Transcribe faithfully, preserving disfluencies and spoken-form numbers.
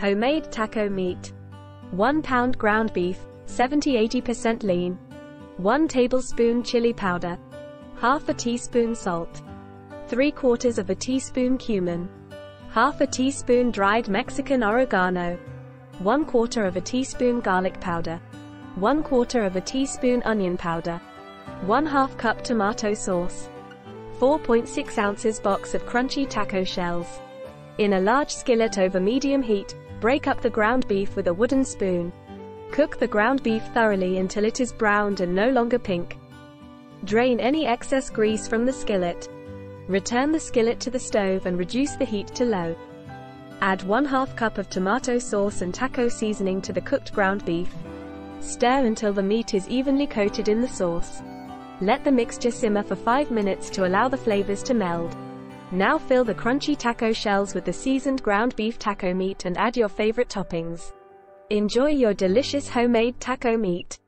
Homemade taco meat. one pound ground beef, seventy to eighty percent lean. one tablespoon chili powder. Half a teaspoon salt. three quarters of a teaspoon cumin. Half a teaspoon dried Mexican oregano. one quarter of a teaspoon garlic powder. one quarter of a teaspoon onion powder. one half cup tomato sauce. four point six ounces box of crunchy taco shells. In a large skillet over medium heat, break up the ground beef with a wooden spoon. Cook the ground beef thoroughly until it is browned and no longer pink. Drain any excess grease from the skillet. Return the skillet to the stove and reduce the heat to low. Add one half cup of tomato sauce and taco seasoning to the cooked ground beef. Stir until the meat is evenly coated in the sauce. Let the mixture simmer for five minutes to allow the flavors to meld. Now fill the crunchy taco shells with the seasoned ground beef taco meat and add your favorite toppings. Enjoy your delicious homemade taco meat.